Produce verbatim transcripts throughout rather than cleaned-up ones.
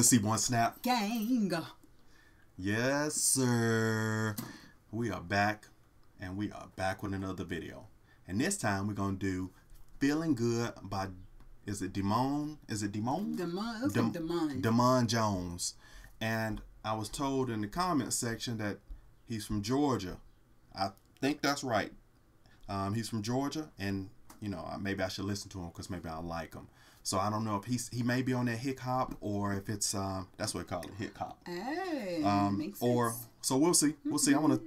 pussy one snap. Gang. Yes, sir. We are back, and we are back with another video. And this time we're gonna do "Feeling Good" by is it Demun? Is it Demun? Demun. Dem like Demun Jones. And I was told in the comment section that he's from Georgia. I think that's right. Um, he's from Georgia, and you know, maybe I should listen to him because maybe I like him. So I don't know if he's he may be on that hip hop or if it's um that's what they call it, hip hop. Oh, um, makes or sense. So we'll see. We'll see. I wanna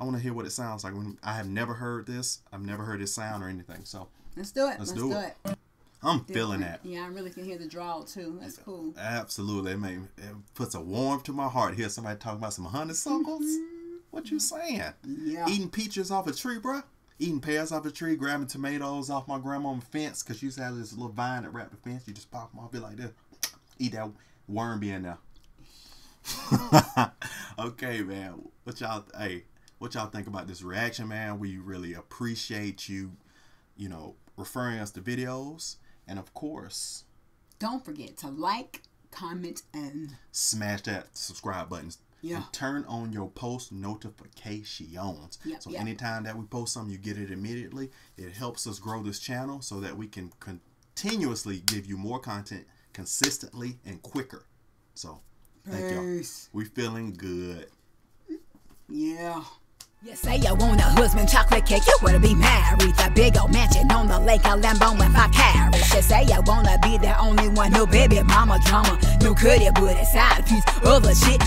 I wanna hear what it sounds like. When I have never heard this. I've never heard this sound or anything. So let's do it. Let's, let's do, do it. it. I'm Different. feeling that. Yeah, I really can hear the drawl too. That's cool. Absolutely, it made it puts a warmth to my heart. Hear somebody talking about some honeysuckles. Mm-hmm. What you saying? Yeah. Eating peaches off a tree, bruh. Eating pears off a tree, grabbing tomatoes off my grandma's fence, because she used to have this little vine that wrapped the fence. You just pop them off, be like this. Eat that worm being there. Okay, man. What y'all hey, what y'all think about this reaction, man? We really appreciate you, you know, referring us to videos. And of course, don't forget to like, comment, and smash that subscribe button. Yeah. And turn on your post notifications. Yep, so yep. anytime that we post something, you get it immediately. It helps us grow this channel so that we can continuously give you more content consistently and quicker. So, thank y'all. We feeling good. Yeah. You say you want a husband, chocolate cake, you wanna be married. The big old mansion on the lake, a Lambo with five carrots. You say you wanna be the only one, no baby mama drama. No cutie, but it's side piece, other shit.